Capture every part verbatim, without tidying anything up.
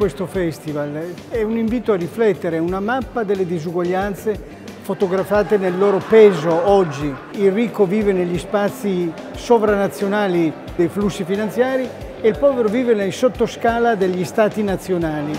questo festival è un invito a riflettere, una mappa delle disuguaglianze fotografate nel loro peso oggi. Il ricco vive negli spazi sovranazionali dei flussi finanziari e il povero vive nel sottoscala degli stati nazionali.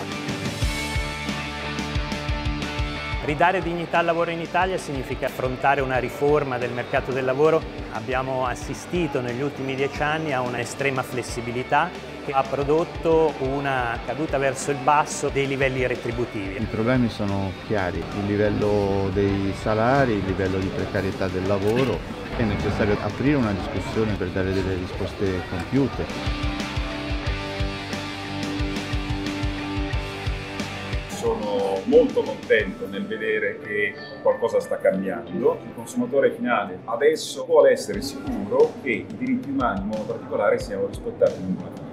Ridare dignità al lavoro in Italia significa affrontare una riforma del mercato del lavoro. Abbiamo assistito negli ultimi dieci anni a una estrema flessibilità che ha prodotto una caduta verso il basso dei livelli retributivi. I problemi sono chiari, il livello dei salari, il livello di precarietà del lavoro. È necessario aprire una discussione per dare delle risposte compiute. Sono molto contento nel vedere che qualcosa sta cambiando. Il consumatore finale adesso vuole essere sicuro che i diritti umani, in modo particolare, siano rispettati in buona maniera.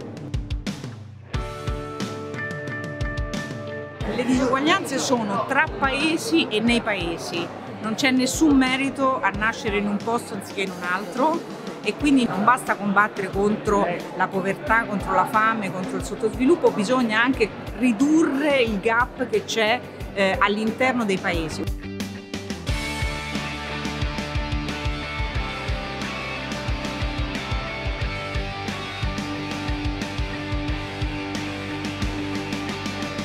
Le disuguaglianze sono tra paesi e nei paesi. Non c'è nessun merito a nascere in un posto anziché in un altro e quindi non basta combattere contro la povertà, contro la fame, contro il sottosviluppo, bisogna anche ridurre il gap che c'è eh, all'interno dei paesi.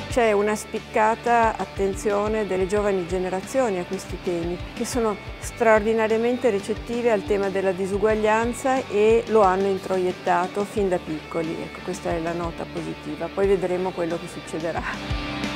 C'è una spiccata attenzione delle giovani generazioni a questi temi, che sono straordinariamente recettive al tema della disuguaglianza e lo hanno introiettato fin da piccoli. Ecco, questa è la nota positiva, poi vedremo quello che succederà.